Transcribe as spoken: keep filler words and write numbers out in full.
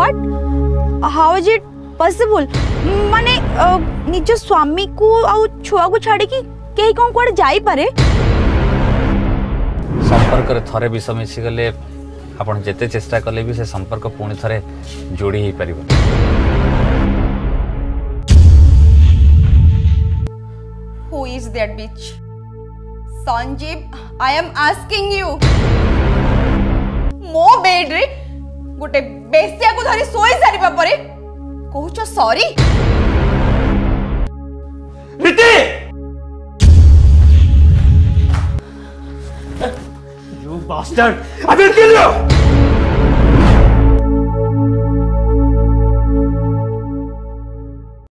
What? How is it possible? माने निज स्वामी को आउ छुआ को छाड़ी कि केही कोन कोड जाई पारे संपर्क रे थरे भी समिसि गले आपण जेते चेष्टा करले भी से संपर्क पूर्ण थरे जोड़ी ही परिबो Who is that bitch? Sanjeev, I am asking you. मो बेड रे गोटे बेसिया को धरी सोई सारी पापरे कहूछ सॉरी रीति you bastard I will kill you